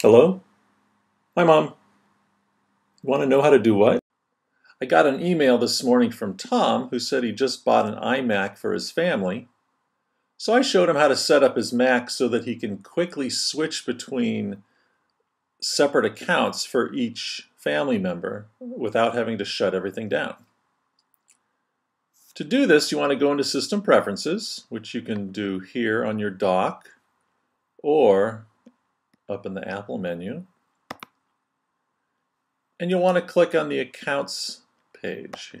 Hello? Hi, Mom. You want to know how to do what? I got an email this morning from Tom who said he just bought an iMac for his family. So I showed him how to set up his Mac so that he can quickly switch between separate accounts for each family member without having to shut everything down. To do this, you want to go into System Preferences, which you can do here on your dock or up in the Apple menu. And you'll want to click on the Accounts page.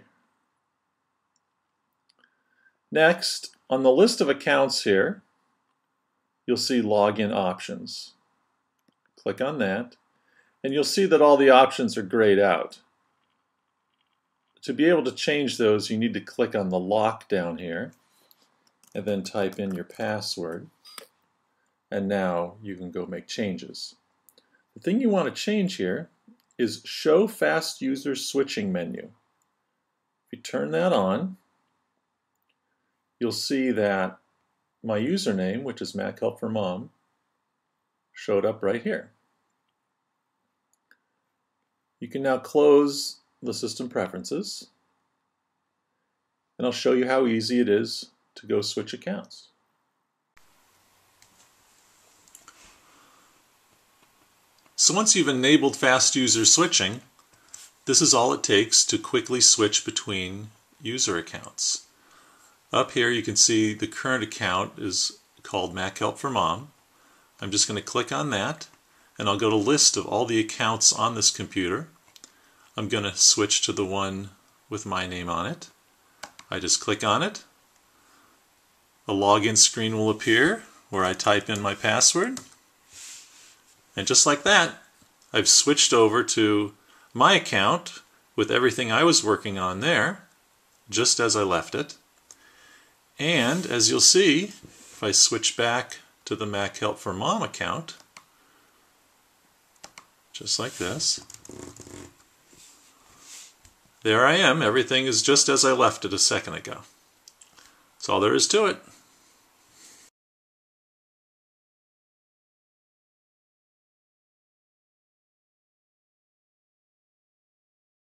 Next, on the list of accounts here, you'll see Login Options. Click on that, and you'll see that all the options are grayed out. To be able to change those, you need to click on the lock down here and then type in your password. And now you can go make changes. The thing you want to change here is Show Fast User Switching menu. If you turn that on, you'll see that my username, which is MacHelpForMom, showed up right here. You can now close the System Preferences, and I'll show you how easy it is to go switch accounts. So once you've enabled fast user switching, this is all it takes to quickly switch between user accounts. Up here you can see the current account is called MacHelpForMom. I'm just going to click on that, and I'll go to list of all the accounts on this computer. I'm going to switch to the one with my name on it. I just click on it. A login screen will appear where I type in my password. And just like that, I've switched over to my account with everything I was working on there, just as I left it. And as you'll see, if I switch back to the MacHelpForMom account, just like this, there I am. Everything is just as I left it a second ago. That's all there is to it.